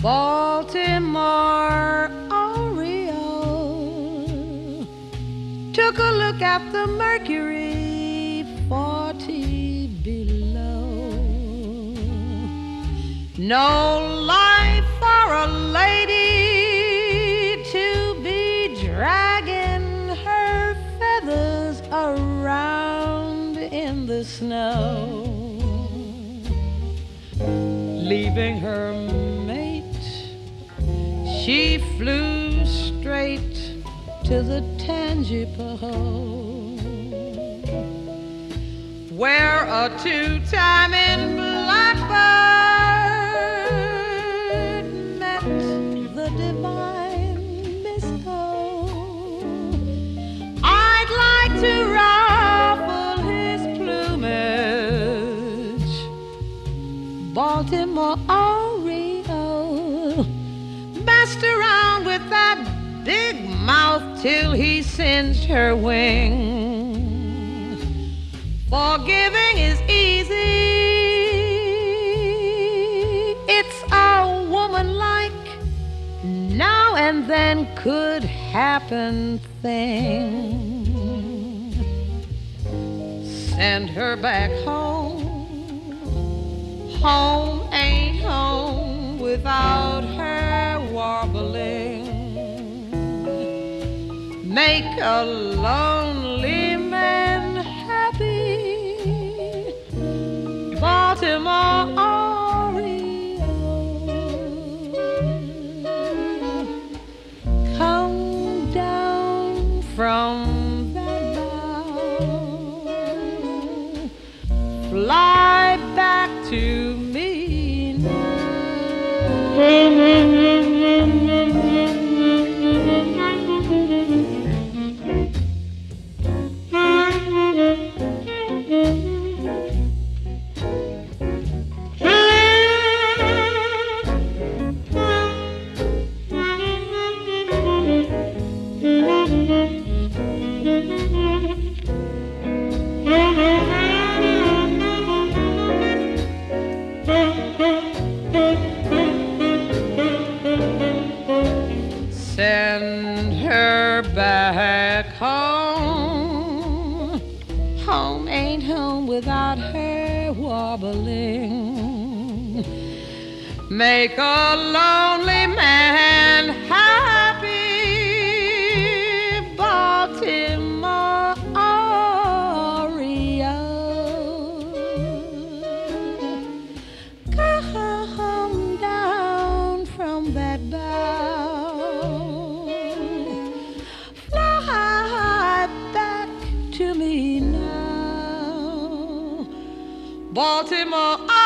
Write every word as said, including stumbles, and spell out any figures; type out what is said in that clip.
Baltimore Oriole took a look at the mercury forty below. No life for a lady to be dragging her feathers around in the snow, leaving her mate. She flew straight to the Tangipahoa, where a two-time in blackbird met the divine Miss O. I'd like to ruffle his plumage, Baltimore Oriole. Messed around with that big mouth till he singed her wing. Forgiving is easy, it's a woman-like, now and then could happen thing. Send her back home, home ain't home without her warbling. Make a lonely man happy, Baltimore Oriole. Come down from that bough, fly back to me now. Send her back home, home ain't home without her warbling. Make a lonely man happy, Baltimore Oriole. Come down from that bough, Baltimore.